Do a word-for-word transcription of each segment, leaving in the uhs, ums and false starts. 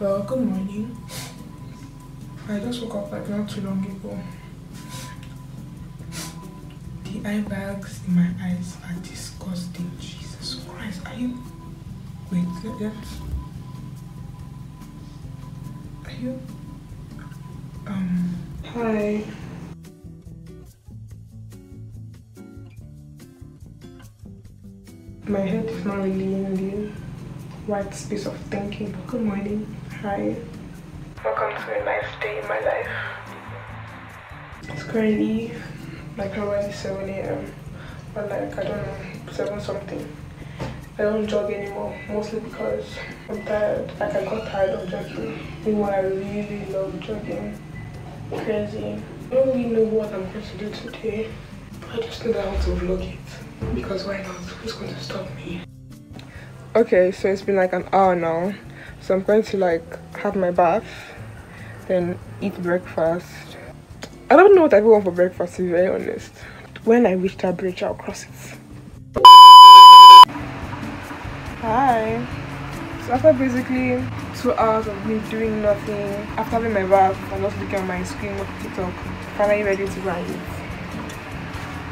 Well, good morning. I just woke up like not too long ago. The eye bags in my eyes are disgusting. Jesus Christ, are you... Wait, yet? Are you... Um... Hi. My head is not really in the right space of thinking. Good morning. Hi. Welcome to a nice day in my life. It's currently like around seven A M or like, I don't know, seven something. I don't jog anymore, mostly because I'm tired. Like, I got tired of jogging. Meanwhile, I really love jogging. Crazy. I don't really know what I'm going to do today. I just know how to vlog it. Because why not? Who's going to stop me? Okay, so it's been like an hour now, so I'm going to like have my bath, then eat breakfast. I don't know what I want for breakfast, to be very honest. When I reach that bridge, I'll cross it. Hi. So after basically two hours of me doing nothing, after having my bath and just looking at my screen of TikTok, finally ready to go and eat.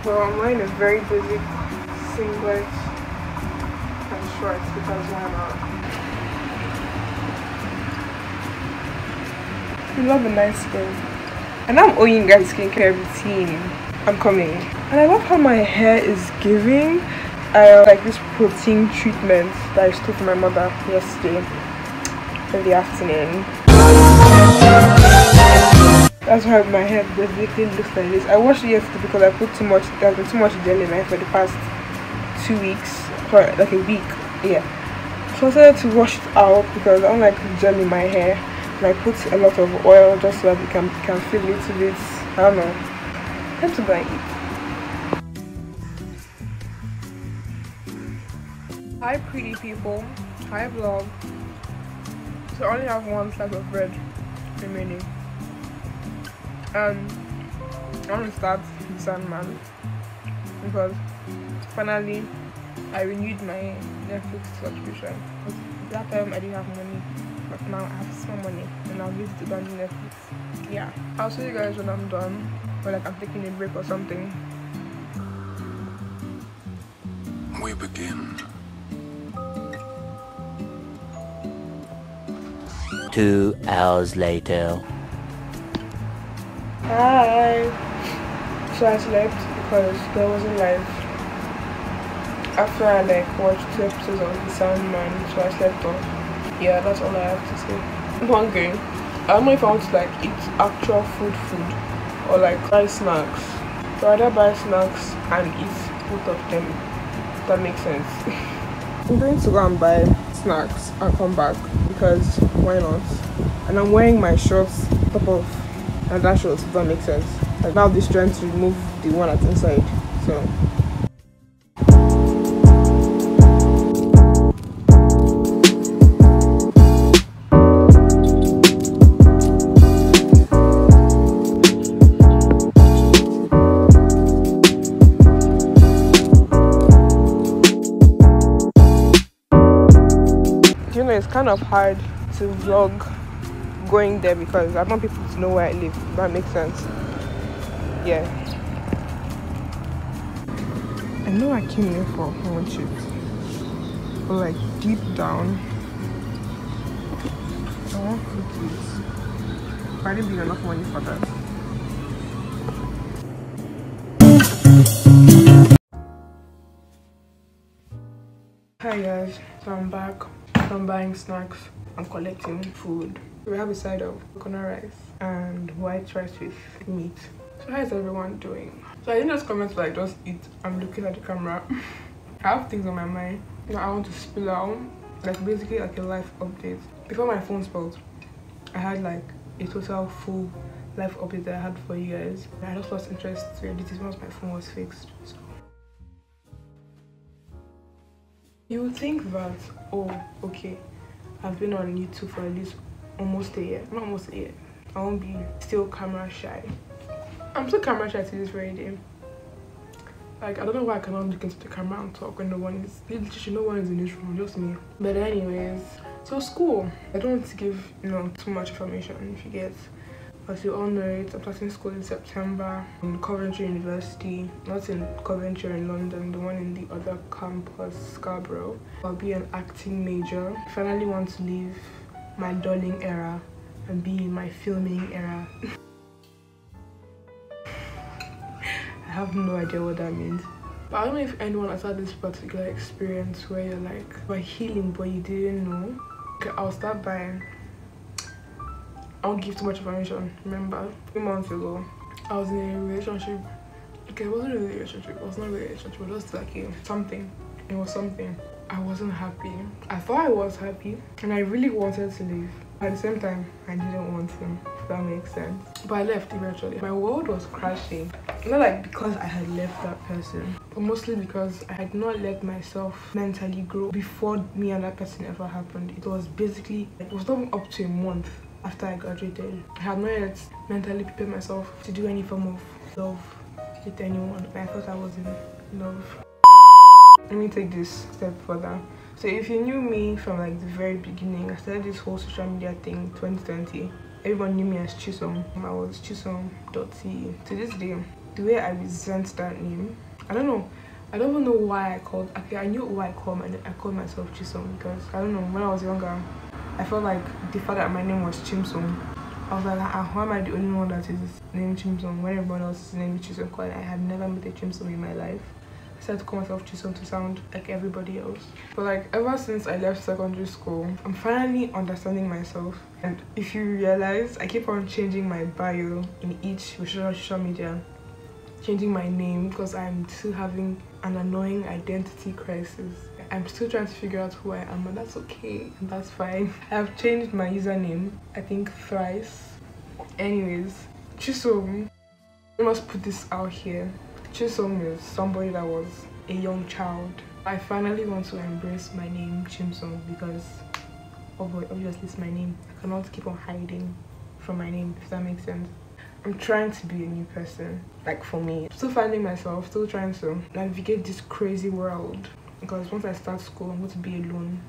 Well, mine is very basic singlet and shorts because why not? We love a nice skin. And I'm owing you guys skincare routine. I'm coming. And I love how my hair is giving. I like this protein treatment that I took from my mother yesterday in the afternoon. That's why my hair basically looks like this. I washed it yesterday because I put too much, there's been too much gel in my hair for the past two weeks, for like a week, yeah. So I decided to wash it out because I don't like gel in my hair. And I put a lot of oil just so that it can, can feel a little bit, I don't know. Time to go and eat. Hi pretty people, hi vlog. So I only have one slice of bread remaining. Um, I want to start The Sandman because finally I renewed my Netflix subscription. Because that time I didn't have money, but now I have some money and I'll leave to go on Netflix. Yeah, I'll show you guys when I'm done, or like I'm taking a break or something. We begin. Two hours later. Hi! So I slept because there wasn't life. After I like watched two episodes of The Sandman, so I slept off. Yeah, that's all I have to say. I'm hungry. I don't know if I want to like eat actual food food or like buy snacks. So I'd rather buy snacks and eat both of them, if that makes sense. I'm going to go and buy snacks and come back because why not? And I'm wearing my shorts top off. And that shows, if that makes sense. Like now this trying to remove the one at inside. So you know, it's kind of hard to vlog going there because I want people to know where I live. That makes sense. Yeah. I know I came here for one trip, but like deep down, I want cookies. But I didn't bring enough money for that. Hi guys, so I'm back. I'm buying snacks. I'm collecting food. We have a side of coconut rice and white rice with meat. So how is everyone doing? So I didn't just comment to like just eat. I'm looking at the camera. I have things on my mind that I want to spill out. Like basically like a life update. Before my phone spoiled, I had like a total full life update that I had for you guys. I just lost interest to edit it once my phone was fixed. So you would think that, oh, okay, I've been on YouTube for at least almost a year. Not almost a year. I won't be still camera shy. I'm still camera shy to this very day. Like, I don't know why I cannot look into the camera and talk when no one is. Literally, no one is in this room, just me. But anyways, So school, I don't give you know too much information, if you get. As you all know it, I'm starting school in September in Coventry University, not in Coventry in London, the one in the other campus, Scarborough. I'll be an acting major. I finally want to leave my darling era and be in my filming era. I have no idea what that means. But I don't know if anyone has had this particular experience where you're like, you're healing but you didn't know. Okay, I'll start by... I won't give too much information. Remember, a few months ago, I was in a relationship. Okay, it wasn't really a relationship. It was not really a relationship. It was just like a, something. It was something. I wasn't happy. I thought I was happy, and I really wanted to leave. At the same time, I didn't want to. If that makes sense. But I left eventually. My world was crashing. Not like because I had left that person, but mostly because I had not let myself mentally grow before me and that person ever happened. It was basically, it was not up to a month after I graduated. I had not yet mentally prepared myself to do any form of love with anyone. I thought I was in love. Let me take this step further. So if you knew me from like the very beginning, I started this whole social media thing twenty twenty. Everyone knew me as Chisom. I was Chisom dot C E. To this day, the way I resent that name, I don't know. I don't even know why I called. Okay, I knew why I called, and I called myself Chisom because I don't know. When I was younger, I felt like the fact that my name was Chimsom, I was like, ah, why am I the only one that is named Chimsom when everyone else's name is Chisom? Because I had never met a Chimsom in my life. I started to call myself Chisom to sound like everybody else. But like ever since I left secondary school, I'm finally understanding myself. And if you realize, I keep on changing my bio in each social media, changing my name because I'm still having an annoying identity crisis. I'm still trying to figure out who I am, and that's okay and that's fine. I've changed my username, I think thrice. Anyways, Chisom, I must put this out here. Chisom is somebody that was a young child. I finally want to embrace my name Chimsom because obviously it's my name. I cannot keep on hiding from my name, if that makes sense. I'm trying to be a new person, like for me. Still finding myself, still trying to navigate this crazy world. Because once I start school, I'm going to be alone.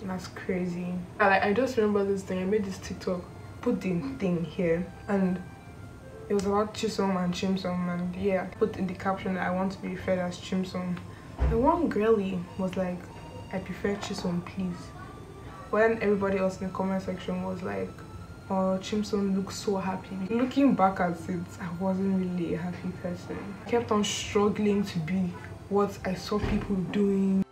And that's crazy. I, like, I just remember this thing. I made this TikTok, put the thing here, and it was about Chisom and Chimsom. And yeah, put in the caption that I want to be referred as Chimsom. And one girlie was like, I prefer Chisom, please. When everybody else in the comment section was like, oh, Chimsom looks so happy. Looking back at it, I wasn't really a happy person. I kept on struggling to be what I saw people doing.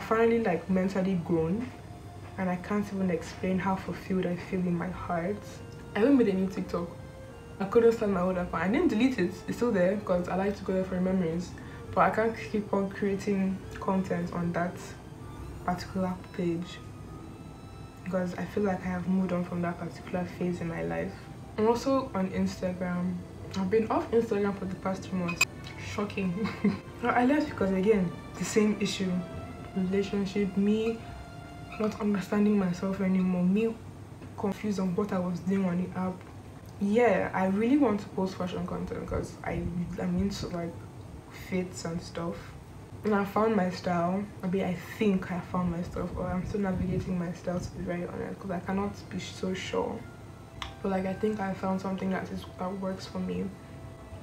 Finally, like, mentally grown, and I can't even explain how fulfilled I feel in my heart. I haven't made a new TikTok. I couldn't stand my old account. I didn't delete it, it's still there because I like to go there for memories, but I can't keep on creating content on that particular page because I feel like I have moved on from that particular phase in my life. I'm also on Instagram. I've been off Instagram for the past two months. Shocking. I left because, again, the same issue. Relationship, me not understanding myself anymore, me confused on what I was doing on the app. Yeah, I really want to post fashion content because I I'm into like fits and stuff, and I found my style. I mean, I think I found my stuff, or I'm still navigating my style, to be very honest, because I cannot be so sure. But like, I think I found something that is that works for me.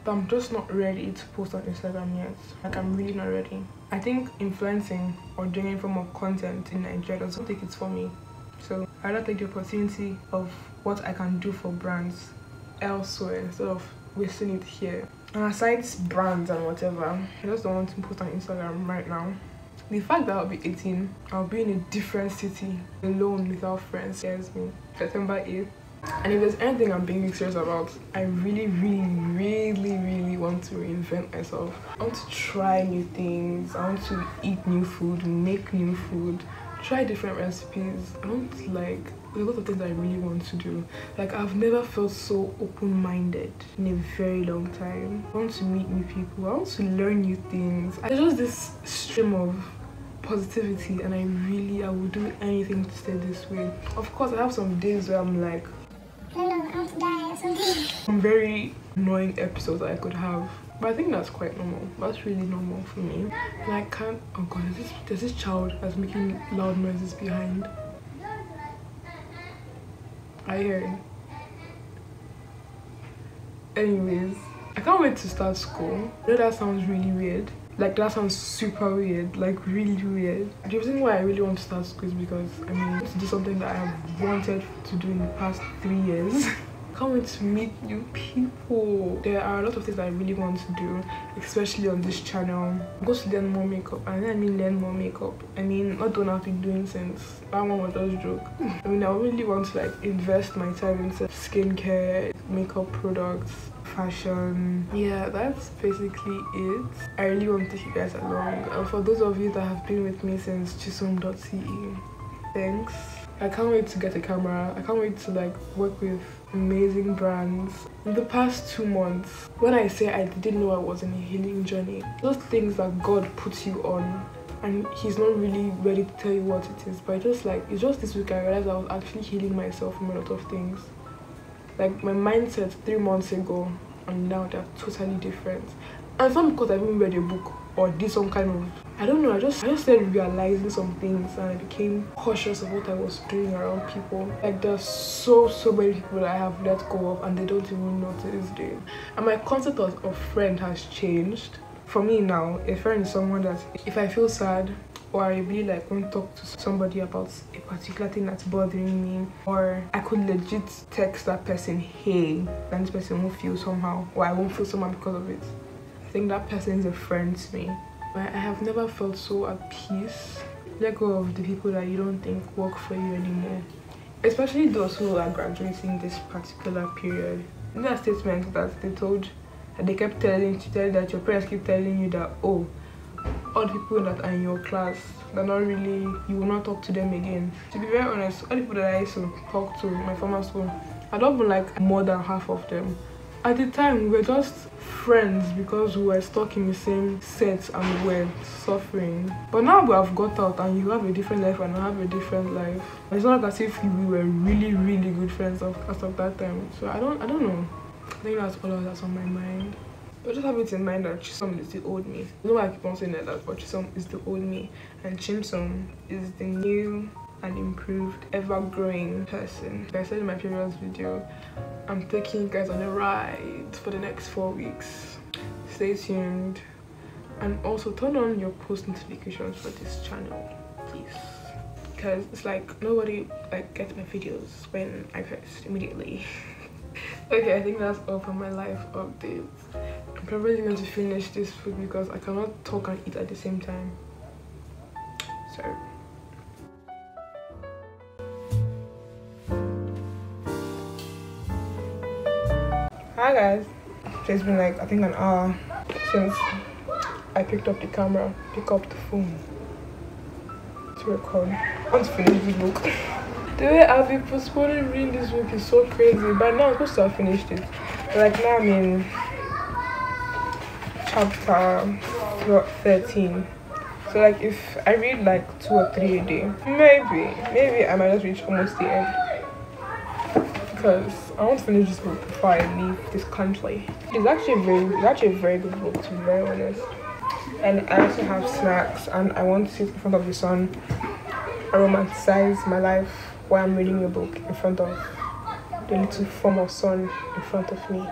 But I'm just not ready to post on Instagram yet. Like, I'm really not ready. I think influencing or doing any form of content in Nigeria doesn't think it's for me. So I rather take the opportunity of what I can do for brands elsewhere instead of wasting it here. And aside brands and whatever, I just don't want to post on Instagram right now. The fact that I'll be eighteen, I'll be in a different city alone without friends scares me. September eighth. And if there's anything I'm being serious about, I really, really, really, really want to reinvent myself. I want to try new things. I want to eat new food, make new food, try different recipes. I want like a lot of things I really want to do. Like I've never felt so open-minded in a very long time. I want to meet new people. I want to learn new things. There's just this stream of positivity, and I really I will do anything to stay this way. Of course, I have some days where I'm like, hello, I want to die or something. Some very annoying episodes that I could have. But I think that's quite normal. That's really normal for me. And I can't. Oh god, there's this, there's this child that's making loud noises behind. I hear it. Anyways, I can't wait to start school. I know that sounds really weird. Like that sounds super weird, like really weird. The reason why I really want to start school is because I mean to do something that I have wanted to do in the past three years. Can't wait to meet new people. There are a lot of things I really want to do, especially on this channel. I'm going to learn more makeup. And I mean learn more makeup. I mean not the one I've been doing since. That one was just a joke. I mean I really want to like invest my time into skincare, makeup products, fashion. Yeah, that's basically it. I really want to take you guys along, and for those of you that have been with me since chisom dot c e, thanks. I can't wait to get a camera. I can't wait to like work with amazing brands. In the past two months, when I say I didn't know I was in a healing journey, those things that God puts you on and he's not really ready to tell you what it is, but just like it's just this week I realized I was actually healing myself from a lot of things. Like my mindset three months ago and now they're totally different. And it's not because I haven't read a book or did some kind of, I don't know, I just I just started realizing some things, and I became cautious of what I was doing around people. Like there's so so many people that I have let go of and they don't even notice it. And my concept of, of friend has changed. For me now, a friend is someone that if I feel sad, or I really like won't talk to somebody about a particular thing that's bothering me, or I could legit text that person, hey, and this person won't feel somehow, or I won't feel somehow because of it. I think that person is a friend to me. I have never felt so at peace. Let go of the people that you don't think work for you anymore, especially those who are graduating this particular period. In that statement that they told, that they kept telling to tell that your parents keep telling you that, oh, all the people that are in your class, they're not really, you will not talk to them again. To be very honest, all the people that I used to talk to in my former school, I don't even like more than half of them. At the time, we were just friends because we were stuck in the same set and we were suffering. But now we have got out and you have a different life and I have a different life. It's not as if we were really, really good friends as of that time. So I don't, I don't know. I think that's all that's on my mind. But just have it in mind that Chisom is the old me. You know why I keep on saying that, but Chisom is the old me and Chimsom is the new and improved, ever-growing person. Like I said in my previous video, I'm taking you guys on a ride for the next four weeks. Stay tuned and also turn on your post notifications for this channel, please. Because it's like nobody like gets my videos when I post immediately. Okay, I think that's all for my life updates. I'm probably going to finish this food because I cannot talk and eat at the same time. So hi guys, it's been like I think an hour since I picked up the camera, pick up the phone to record. I want to finish the book. The way I've been postponing reading this book is so crazy. By now I'm supposed to have finished it. Like now I'm in chapter thirteen. So like if I read like two or three a day, maybe, maybe I might just reach almost the end. Because I want to finish this book before I leave this country. It's actually very, it's actually a very good book to be very honest. And I also have snacks and I want to sit in front of the sun. I romanticize my life while I'm reading a book in front of the little form of sun in front of me.